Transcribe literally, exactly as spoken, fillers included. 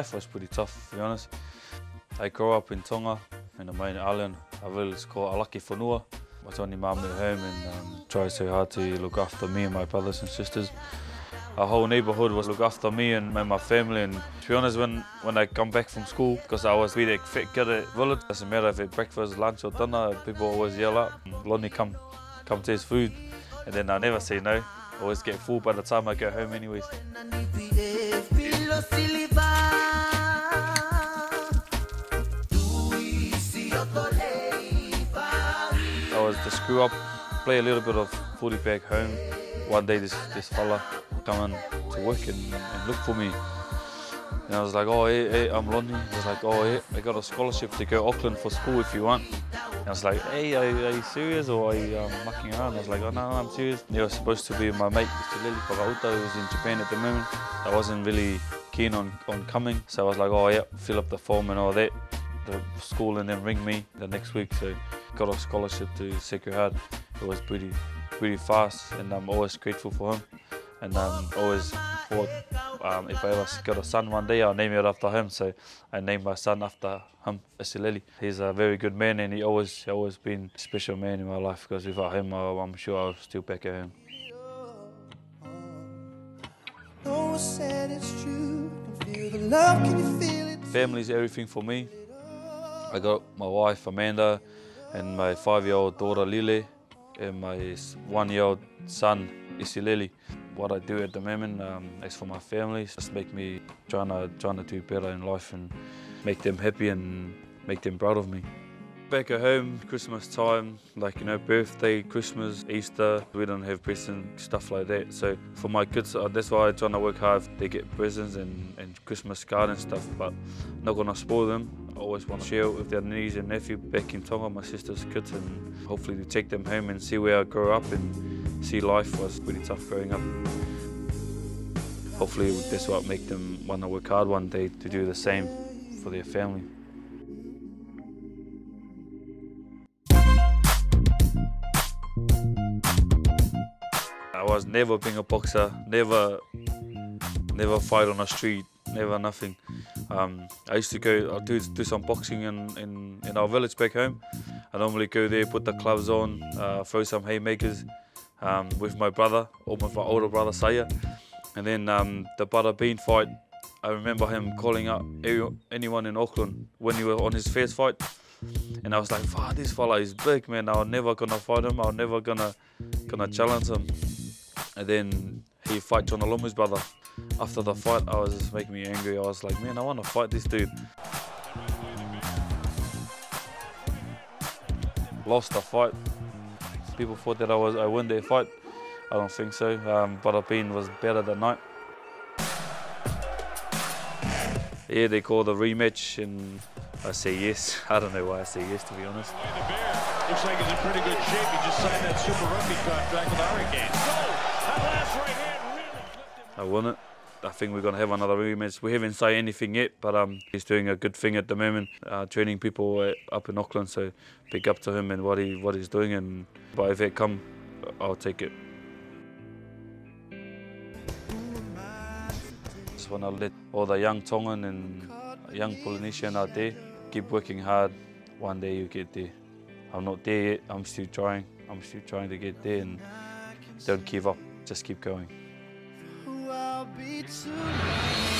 life was pretty tough, to be honest. I grew up in Tonga, in the main island, a village called Alaki Funua. My tiny mum at home and um, tried so hard to look after me and my brothers and sisters. Our whole neighbourhood was look after me and, and my family, and to be honest, when, when I come back from school, because I was really a fit kid at village, it doesn't matter if it's breakfast, lunch or dinner, people always yell out, Lonnie, come, come to his food, and then I never say no. I always get full by the time I go home anyways. I was the screw up, play a little bit of footy back home. One day this, this fella come in to work and, and look for me. And I was like, oh, hey, hey, I'm Lonnie. I was like, oh, hey, I got a scholarship to go Auckland for school if you want. And I was like, hey, are, are you serious or are you um, mucking around? I was like, oh, no, no, I'm serious. They were supposed to be my mate, Mister Lili Pagahuta, who's in Japan at the moment. I wasn't really keen on, on coming. So I was like, oh, yeah, fill up the form and all that. The school and then ring me the next week. So got a scholarship to Sacred Heart. It was pretty, pretty fast, and I'm always grateful for him. And um, always thought um, if I ever got a son one day, I'll name it after him. So I named my son after him, Asileli. He's a very good man, and he always, always been a special man in my life. Because without him, I, I'm sure I was still back at home. Family's everything for me. I got my wife Amanda and my five-year-old daughter Lily and my one-year-old son Asileli. What I do at the moment um, is for my family. It's just make me trying to, trying to do better in life and make them happy and make them proud of me. Back at home, Christmas time, like, you know, birthday, Christmas, Easter, we don't have presents, stuff like that. So for my kids, that's why I'm trying to work hard. They get presents and, and Christmas card and stuff, but I'm not going to spoil them. I always want to share with their niece and nephew back in Tonga, my sister's kids, and hopefully to take them home and see where I grew up and see life was pretty tough growing up. Hopefully that's what makes them want to work hard one day to do the same for their family. I was never being a boxer, never, never fight on the street, never nothing. Um, I used to go, I do do some boxing in, in in our village back home. I normally go there, put the gloves on, uh, throw some haymakers um, with my brother, or with my older brother Saya, and then um, the Butterbean fight. I remember him calling out anyone in Auckland when he was on his first fight, and I was like, wow, this fella is big, man. I'm never gonna fight him. I'm never gonna gonna challenge him. And then he fight John Alamu's brother. After the fight, I was just making me angry. I was like, man, I want to fight this dude. Lost the fight. People thought that I was I won their fight. I don't think so. Um, Butterbean was better that night. Yeah, they called a rematch, and I say yes. I don't know why I say yes, to be honest. The bear looks like he's in pretty good shape. He just signed that super rugby contract with Hurricanes. I won it. I think we're going to have another rematch. We haven't said anything yet, but um, he's doing a good thing at the moment, uh, training people at, up in Auckland, so big up to him and what he what he's doing. And but if it come, I'll take it. Just want to let all the young Tongan and young Polynesian out there keep working hard. One day you get there. I'm not there yet. I'm still trying. I'm still trying to get there, and don't give up. Just keep going. I'll be too late.